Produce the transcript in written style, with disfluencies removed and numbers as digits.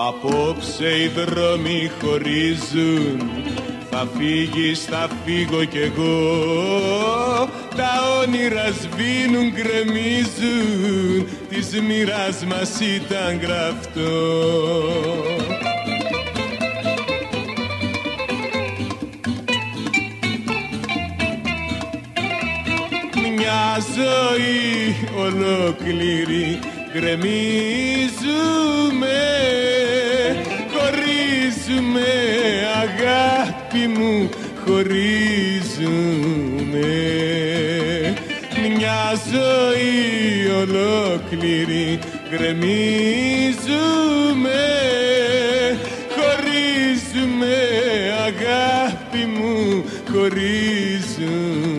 Απόψε οι δρόμοι χωρίζουν, θα φύγεις, θα φύγω κι εγώ. Τα όνειρα σβήνουν, γκρεμίζουν, της μοίρας μας ήταν γραφτό. Μια ζωή ολόκληρη γκρεμίζουμε, χωρίζουμε αγάπη μου, χωρίζουμε. Μια ζωή ολόκληρη γκρεμίζουμε, χωρίζουμε αγάπη μου, χωρίζουμε.